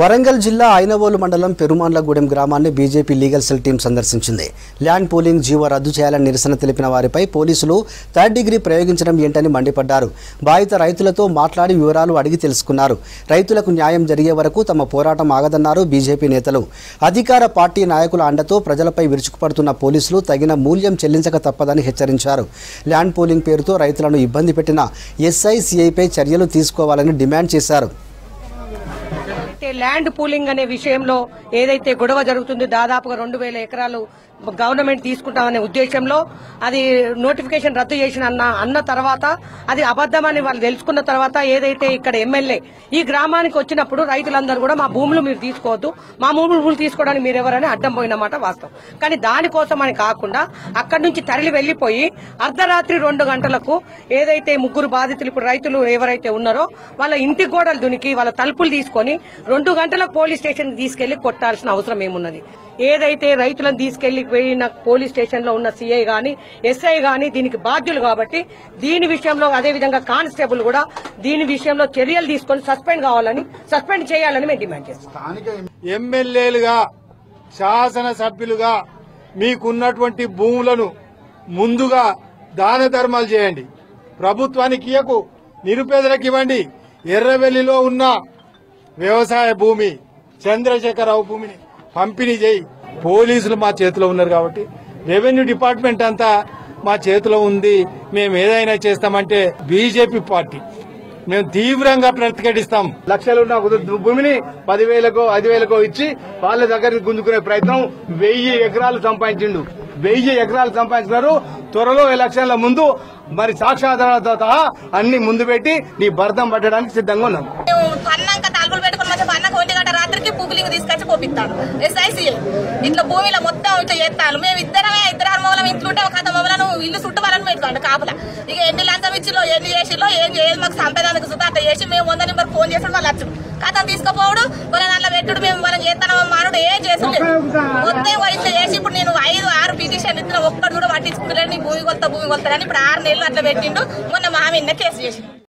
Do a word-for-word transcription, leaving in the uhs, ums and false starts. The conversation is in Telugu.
వరంగల్ జిల్లా ఐనవోలు మండలం పెరుమాన్లగూడెం గ్రామాన్ని బీజేపీ లీగల్ సెల్ టీం సందర్శించింది. ల్యాండ్ పూలింగ్ జీవో రద్దు చేయాలని నిరసన తెలిపిన వారిపై పోలీసులు థర్డ్ డిగ్రీ ప్రయోగించడం ఏంటని మండిపడ్డారు. బాధిత రైతులతో మాట్లాడి వివరాలు అడిగి తెలుసుకున్నారు. రైతులకు న్యాయం జరిగే వరకు తమ పోరాటం ఆగదన్నారు బీజేపీ నేతలు. అధికార పార్టీ నాయకుల అండతో ప్రజలపై విరుచుకుపడుతున్న పోలీసులు తగిన మూల్యం చెల్లించక తప్పదని హెచ్చరించారు. ల్యాండ్ పూలింగ్ పేరుతో రైతులను ఇబ్బంది పెట్టిన ఎస్ఐ సిఐపై చర్యలు తీసుకోవాలని డిమాండ్ చేశారు. ల్యాండ్ పూలింగ్ అనే విషయంలో ఏదైతే గొడవ జరుగుతుందో దాదాపుగా రెండు వేల ఎకరాలు గవర్నమెంట్ తీసుకుంటామనే ఉద్దేశంలో అది నోటిఫికేషన్ రద్దు చేసిన అన్న అన్న తర్వాత అది అబద్దమని వాళ్ళు తెలుసుకున్న తర్వాత ఏదైతే ఇక్కడ ఎమ్మెల్యే ఈ గ్రామానికి వచ్చినప్పుడు రైతులందరూ కూడా మా భూములు మీరు తీసుకోవద్దు, మా భూములు తీసుకోవడానికి మీరు ఎవరని అడ్డం పోయినమాట వాస్తవం. కానీ దానికోసం అని కాకుండా అక్కడి నుంచి తరలి వెళ్లిపోయి అర్ధరాత్రి రెండు గంటలకు ఏదైతే ముగ్గురు బాధితులు ఇప్పుడు రైతులు ఎవరైతే ఉన్నారో వాళ్ళ ఇంటి గోడలు దునికి వాళ్ళ తలుపులు తీసుకొని రెండు గంటలకు పోలీస్ స్టేషన్ తీసుకెళ్లి కొట్టాల్సిన అవసరం ఏమున్నది? ఏదైతే రైతులను తీసుకెళ్లి పోయిన పోలీస్ స్టేషన్ లో ఉన్న సిఐ గాని ఎస్ఐ గాని దీనికి బాధ్యులు కాబట్టి దీని విషయంలో అదేవిధంగా కానిస్టేబుల్ కూడా దీని విషయంలో చర్యలు తీసుకుని సస్పెండ్ కావాలని సస్పెండ్ చేయాలని మేము డిమాండ్ చేస్తాం. స్థానిక ఎమ్మెల్యేలుగా శాసనసభ్యులుగా మీకున్నటువంటి భూములను ముందుగా దాన ధర్మాలు చేయండి, ప్రభుత్వానికి ఇయ్యకు, నిరుపేదలకు ఇవ్వండి. ఎర్రవెల్లిలో ఉన్న వ్యవసాయ భూమి చంద్రశేఖరరావు భూమిని పంపిణీ చేయి. పోలీసులు మా చేతిలో ఉన్నారు కాబట్టి రెవెన్యూ డిపార్ట్మెంట్ అంతా మా చేతిలో ఉంది, మేము ఏదైనా చేస్తామంటే బీజేపీ పార్టీ మేము తీవ్రంగా ప్రతిఘటిస్తాం. లక్షలున్న భూమిని పదివేలకో ఐదు వేలకో ఇచ్చి వాళ్ళ దగ్గరికి గుంజుకునే ప్రయత్నం. వెయ్యి ఎకరాలు సంపాదించిండు, వెయ్యి ఎకరాలు సంపాదించినారు. త్వరలో ఎలక్షన్ల ముందు మరి సాక్షాధారాలతో సహా అన్ని ముందు పెట్టి నీ భర్తం పట్టడానికి సిద్ధంగా ఉన్నాం. రాత్రికి పూలింగ్ తీసుకొచ్చి పోపిస్తాను ఎస్ఐసీఏ ఇట్లా భూమిలో మొత్తం ఇట్లా చేస్తాను. మేము ఇద్దరమే ఇద్దరు మూలం ఇంట్లుంటే ఒక మూలను ఇల్లు చుట్టువాలని పెట్టుకోండి కాపుల. ఇక ఎన్ని లంచం ఇచ్చిలో ఎన్ని చేసిలో ఏం చేయాలి మాకు సంపేదానికి సుతా అట్లా చేసి మేము వంద నెంబర్ ఫోన్ చేసాడు వాళ్ళు వచ్చు కథ తీసుకుపోవడు వాళ్ళని అట్లా పెట్టుడు మేము మనం చేస్తాను మానుడు ఏం చేస్తుండే మొత్తం ఇట్లా చేసి ఇప్పుడు నేను ఐదు ఆరు పిటిషన్ ఇచ్చిన ఒక్కడు కూడా పట్టించుకుంటున్నాను. నీ భూమి కొలత భూమి కొలతానని ఇప్పుడు ఆరు నెలలు అట్లా పెట్టిండు. మొన్న మా మీద కేసు చేసి